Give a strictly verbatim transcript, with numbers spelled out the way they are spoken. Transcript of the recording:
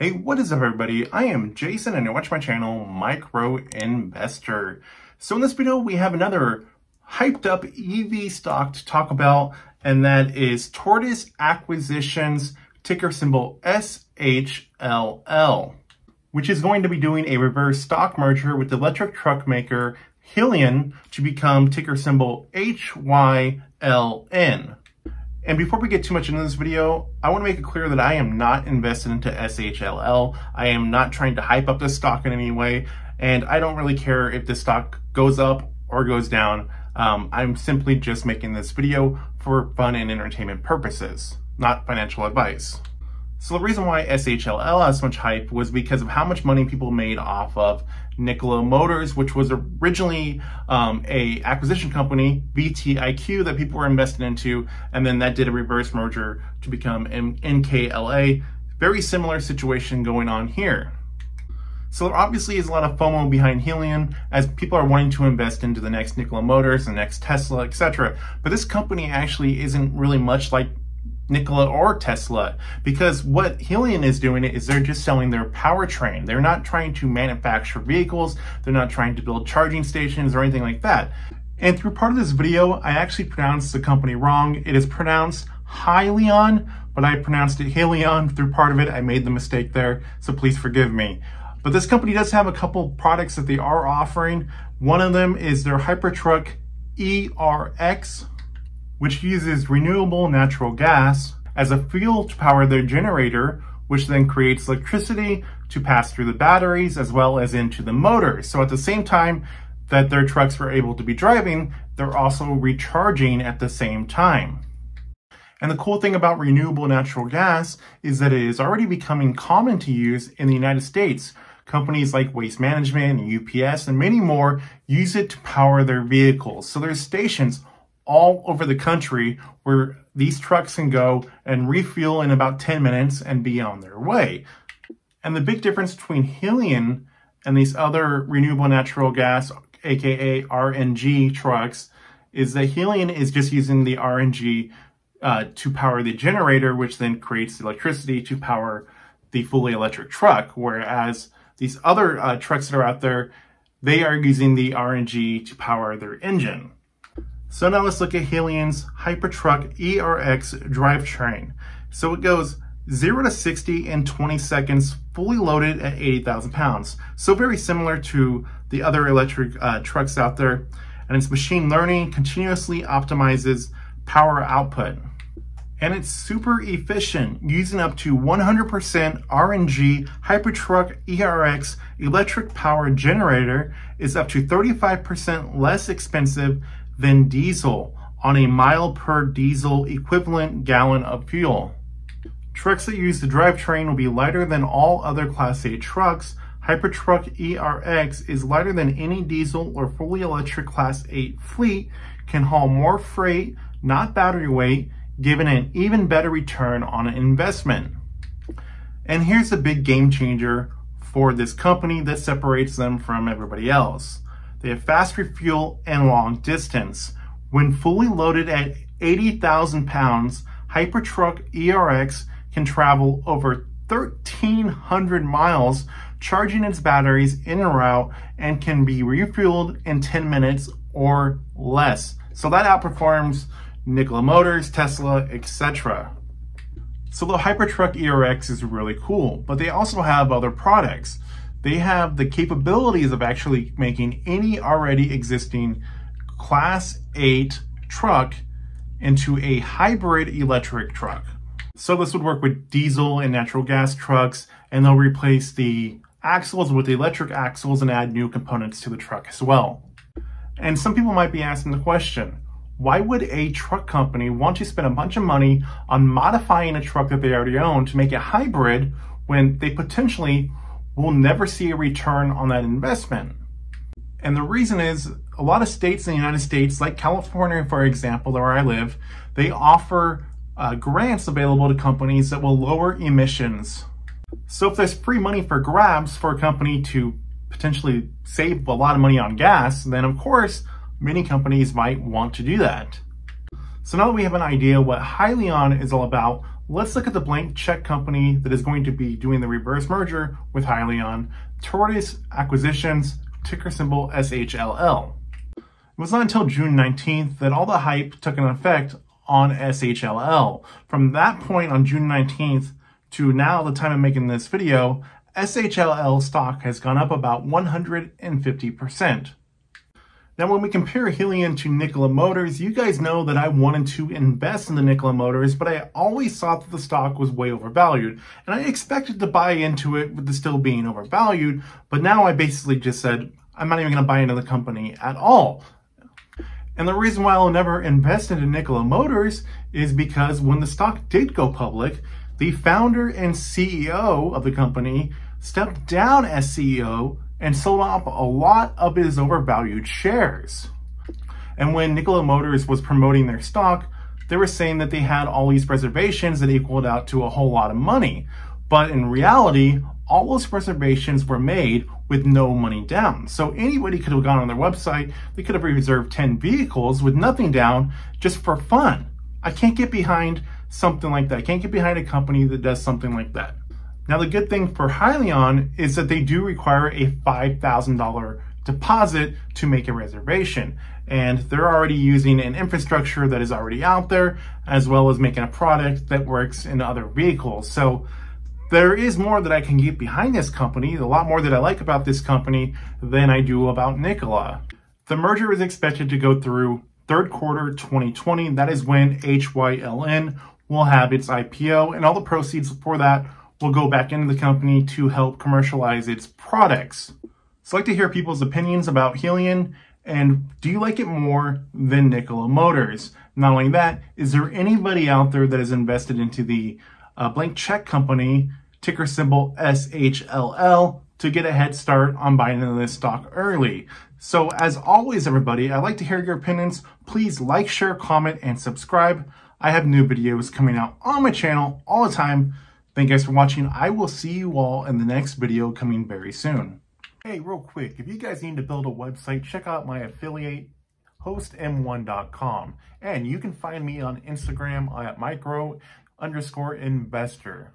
Hey, what is up everybody? I am Jason and you watch my channel, Micro Investor. So in this video, we have another hyped up E V stock to talk about, and that is Tortoise Acquisitions, ticker symbol S H L L, which is going to be doing a reverse stock merger with the electric truck maker Hyliion to become ticker symbol H Y L N. And before we get too much into this video, I want to make it clear that I am not invested into S H L L. I am not trying to hype up this stock in any way, and I don't really care if this stock goes up or goes down. Um, I'm simply just making this video for fun and entertainment purposes, not financial advice. So the reason why S H L L has so much hype was because of how much money people made off of Nikola Motors, which was originally um, a acquisition company, V T I Q, that people were invested into, and then that did a reverse merger to become N K L A. Very similar situation going on here. So there obviously is a lot of FOMO behind Hyliion, as people are wanting to invest into the next Nikola Motors, the next Tesla, et cetera. But this company actually isn't really much like Nikola or Tesla, because what Hyliion is doing is they're just selling their powertrain. They're not trying to manufacture vehicles. They're not trying to build charging stations or anything like that. And through part of this video, I actually pronounced the company wrong. It is pronounced Hyliion, but I pronounced it Hyliion through part of it. I made the mistake there, so please forgive me. But this company does have a couple products that they are offering. One of them is their HyperTruck E R X, which uses renewable natural gas as a fuel to power their generator, which then creates electricity to pass through the batteries as well as into the motors. So at the same time that their trucks were able to be driving, they're also recharging at the same time. And the cool thing about renewable natural gas is that it is already becoming common to use in the United States. Companies like Waste Management and U P S and many more use it to power their vehicles. So there's stations all over the country where these trucks can go and refuel in about ten minutes and be on their way. And the big difference between Hyliion and these other renewable natural gas, aka R N G trucks, is that Hyliion is just using the R N G uh, to power the generator, which then creates electricity to power the fully electric truck. Whereas these other uh, trucks that are out there, they are using the R N G to power their engine. So now let's look at Hyliion's HyperTruck E R X drivetrain. So it goes zero to sixty in twenty seconds, fully loaded at eighty thousand pounds. So very similar to the other electric uh, trucks out there. And its machine learning continuously optimizes power output. And it's super efficient, using up to one hundred percent R N G. HyperTruck E R X electric power generator is up to thirty-five percent less expensive than diesel on a mile per diesel equivalent gallon of fuel. Trucks that use the drivetrain will be lighter than all other Class eight trucks. HyperTruck E R X is lighter than any diesel or fully electric Class eight fleet, can haul more freight, not battery weight, giving an even better return on an investment. And here's a big game changer for this company that separates them from everybody else. They have fast refuel and long distance. When fully loaded at eighty thousand pounds, HyperTruck E R X can travel over thirteen hundred miles, charging its batteries in and out, and can be refueled in ten minutes or less. So that outperforms Nikola Motors, Tesla, et cetera. So the HyperTruck E R X is really cool, but they also have other products. They have the capabilities of actually making any already existing Class eight truck into a hybrid electric truck. So this would work with diesel and natural gas trucks, and they'll replace the axles with the electric axles and add new components to the truck as well. And some people might be asking the question, why would a truck company want to spend a bunch of money on modifying a truck that they already own to make it hybrid when they potentially we'll never see a return on that investment? And the reason is, a lot of states in the United States, like California, for example, where I live, they offer uh, grants available to companies that will lower emissions. So if there's free money for grabs for a company to potentially save a lot of money on gas, then of course, many companies might want to do that. So now that we have an idea what Hyliion is all about, let's look at the blank check company that is going to be doing the reverse merger with Hyliion, Tortoise Acquisitions, ticker symbol S H L L. It was not until June nineteenth that all the hype took an effect on S H L L. From that point on June nineteenth to now, the time I'm making this video, S H L L stock has gone up about one hundred fifty percent. Now, when we compare Hyliion to Nikola Motors, you guys know that I wanted to invest in the Nikola Motors, but I always thought that the stock was way overvalued. And I expected to buy into it with it still being overvalued, but now I basically just said, I'm not even gonna buy into the company at all. And the reason why I'll never invest into Nikola Motors is because when the stock did go public, the founder and C E O of the company stepped down as C E O and sold off a lot of his overvalued shares. And when Nikola Motors was promoting their stock, they were saying that they had all these reservations that equaled out to a whole lot of money. But in reality, all those reservations were made with no money down. So anybody could have gone on their website, they could have reserved ten vehicles with nothing down just for fun. I can't get behind something like that. I can't get behind a company that does something like that. Now, the good thing for Hyliion is that they do require a five thousand dollar deposit to make a reservation. And they're already using an infrastructure that is already out there, as well as making a product that works in other vehicles. So there is more that I can get behind this company, a lot more that I like about this company than I do about Nikola. The merger is expected to go through third quarter twenty twenty. That is when H Y L N will have its I P O, and all the proceeds for that will go back into the company to help commercialize its products. So I'd like to hear people's opinions about Hyliion, and do you like it more than Nikola Motors? Not only that, is there anybody out there that is invested into the uh, blank check company, ticker symbol S H L L, to get a head start on buying into this stock early? So as always, everybody, I'd like to hear your opinions. Please like, share, comment, and subscribe. I have new videos coming out on my channel all the time. Thank you guys for watching. I will see you all in the next video coming very soon. Hey, real quick, if you guys need to build a website, check out my affiliate, host m one dot com. And you can find me on Instagram at micro underscore investor.